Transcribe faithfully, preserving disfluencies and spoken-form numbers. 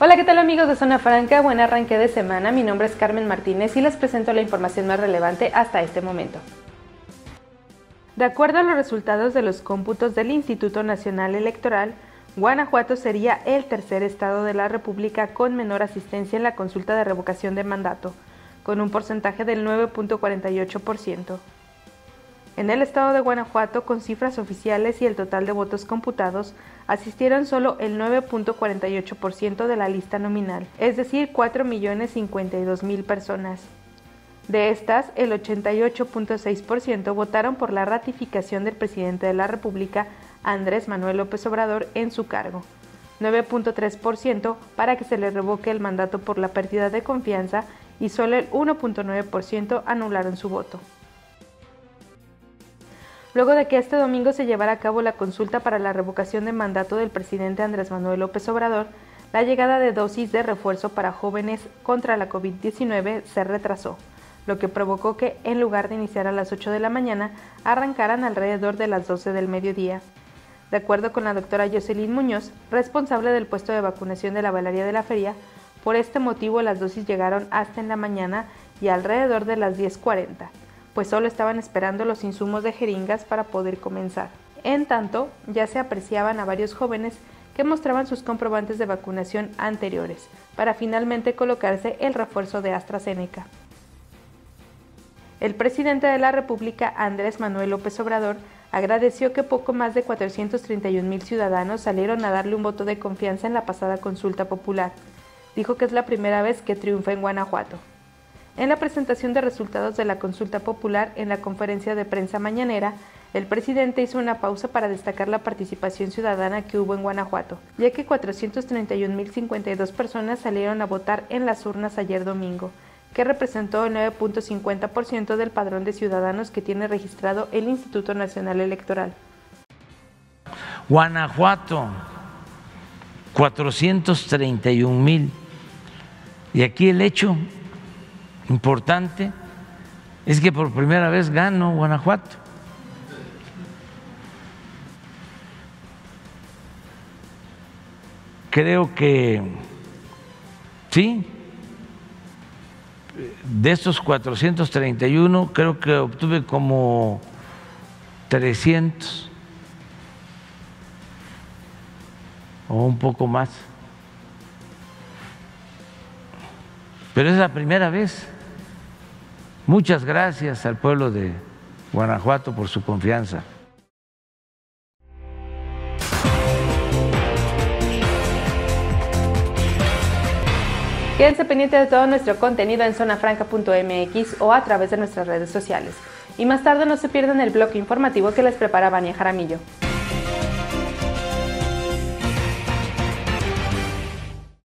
Hola, ¿qué tal amigos de Zona Franca? Buen arranque de semana, mi nombre es Carmen Martínez y les presento la información más relevante hasta este momento. De acuerdo a los resultados de los cómputos del Instituto Nacional Electoral, Guanajuato sería el tercer estado de la República con menor asistencia en la consulta de revocación de mandato, con un porcentaje del nueve punto cuarenta y ocho por ciento. En el estado de Guanajuato, con cifras oficiales y el total de votos computados, asistieron solo el nueve punto cuarenta y ocho por ciento de la lista nominal, es decir, cuatro millones cincuenta y dos mil personas. De estas, el ochenta y ocho punto seis por ciento votaron por la ratificación del presidente de la República, Andrés Manuel López Obrador, en su cargo, nueve punto tres por ciento para que se le revoque el mandato por la pérdida de confianza y solo el uno punto nueve por ciento anularon su voto. Luego de que este domingo se llevara a cabo la consulta para la revocación de mandato del presidente Andrés Manuel López Obrador, la llegada de dosis de refuerzo para jóvenes contra la COVID diecinueve se retrasó, lo que provocó que, en lugar de iniciar a las ocho de la mañana, arrancaran alrededor de las doce del mediodía. De acuerdo con la doctora Jocelyn Muñoz, responsable del puesto de vacunación de la Balaria de la Feria, por este motivo las dosis llegaron hasta en la mañana y alrededor de las diez cuarenta. Pues solo estaban esperando los insumos de jeringas para poder comenzar. En tanto, ya se apreciaban a varios jóvenes que mostraban sus comprobantes de vacunación anteriores, para finalmente colocarse el refuerzo de AstraZeneca. El presidente de la República, Andrés Manuel López Obrador, agradeció que poco más de cuatrocientos treinta y un mil ciudadanos salieron a darle un voto de confianza en la pasada consulta popular. Dijo que es la primera vez que triunfa en Guanajuato. En la presentación de resultados de la consulta popular en la conferencia de prensa mañanera, el presidente hizo una pausa para destacar la participación ciudadana que hubo en Guanajuato, ya que cuatrocientas treinta y un mil cincuenta y dos personas salieron a votar en las urnas ayer domingo, que representó el nueve punto cincuenta por ciento del padrón de ciudadanos que tiene registrado el Instituto Nacional Electoral. Guanajuato, cuatrocientos treinta y un mil. Y aquí el hecho importante es que por primera vez ganó Guanajuato. Creo que sí, de estos cuatrocientos treinta y uno, creo que obtuve como trescientos o un poco más. Pero es la primera vez. Muchas gracias al pueblo de Guanajuato por su confianza. Quédense pendientes de todo nuestro contenido en zona franca punto m x o a través de nuestras redes sociales. Y más tarde no se pierdan el bloque informativo que les prepara Vania Jaramillo.